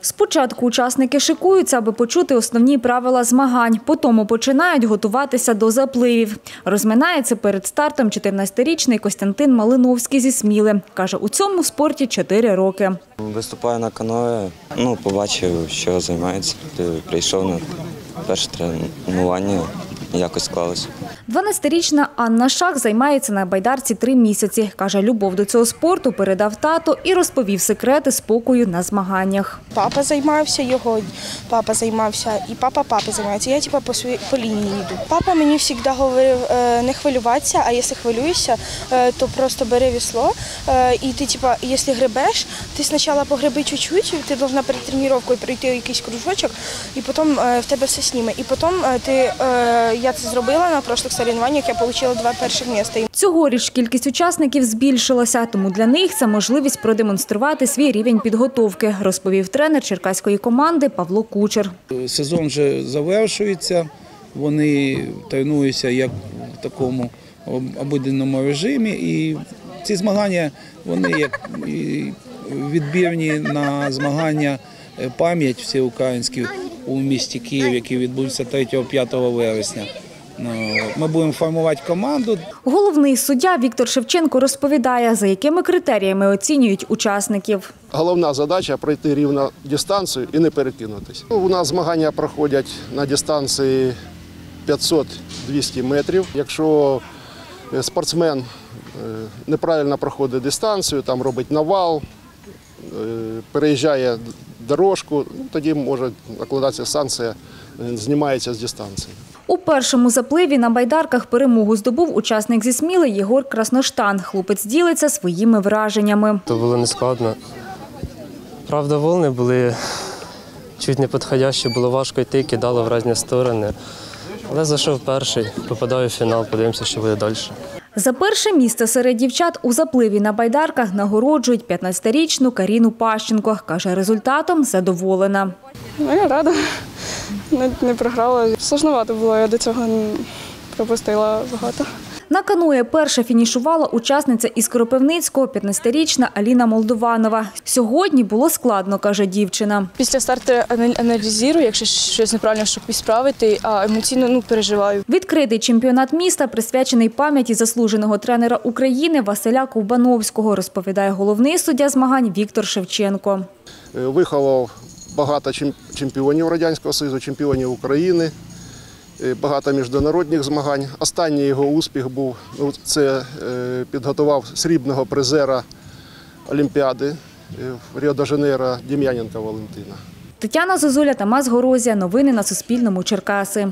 Спочатку учасники шикуються, аби почути основні правила змагань. Потім починають готуватися до запливів. Розминається перед стартом 14-річний Костянтин Малиновський зі Сміли. Каже, у цьому спорті 4 роки. Виступаю на каное, побачив, що займається. Прийшов на перше тренування. Якось склалося. 12-річна Анна Шах займається на байдарці 3 місяці. Каже, любов до цього спорту передав тато і розповів секрети спокою на змаганнях. Папа займався, його папа займався, і папа займається. Я по лінії йду. Папа мені завжди говорив не хвилюватися, а якщо хвилюєшся, то просто бери вісло. І ти, якщо гребеш, ти спочатку погреби чуть-чуть, ти повинна перед тренуванням пройти якийсь кружочок, і потім в тебе все зніме. І потім ти... Я це зробила на прошлих соревнованнях, я отримала 2 перших місця. Цьогоріч кількість учасників збільшилася, тому для них це можливість продемонструвати свій рівень підготовки, розповів тренер черкаської команди Павло Кучер. Сезон вже завершується, вони тренуються як в такому обиденному режимі. І ці змагання, вони як відбірні на змагання «Пам'ять всеукраїнських» у місті Київ, який відбудеться 3-5 вересня. Ми будемо формувати команду. Головний суддя Віктор Шевченко розповідає, за якими критеріями оцінюють учасників. Головна задача – пройти рівну дистанцію і не перекинутися. У нас змагання проходять на дистанції 500-200 метрів. Якщо спортсмен неправильно проходить дистанцію, там робить навал, переїжджає дорожку, тоді може накладатися санкція, знімається з дистанції. У першому запливі на байдарках перемогу здобув учасник зі Сміли Єгор Красноштан. Хлопець ділиться своїми враженнями. Це було нескладно. Правда, волни були чуть не підходящі, було важко йти, кидало в різні сторони. Але зайшов перший, попадаю в фінал, подивимося, що буде далі. За перше місце серед дівчат у запливі на байдарках нагороджують 15-річну Каріну Пащенко. Каже, результатом задоволена. Я рада, не програла. Сложновато було, я до цього пропустила багато. На каное перша фінішувала учасниця із Кропивницького, 15-річна Аліна Молдуванова. Сьогодні було складно, каже дівчина. Після старту аналізую, якщо щось неправильно, щоб підправити, а емоційно переживаю. Відкритий чемпіонат міста присвячений пам'яті заслуженого тренера України Василя Кубановського, розповідає головний суддя змагань Віктор Шевченко. Виховав багато чемпіонів Радянського Союзу, чемпіонів України. Багато міжнародних змагань. Останній його успіх був, це підготував срібного призера Олімпіади в Ріо-де-Жанейро Дем'яненка Валентина. Тетяна Зозуля, Тамас Горозія. Новини на Суспільному. Черкаси.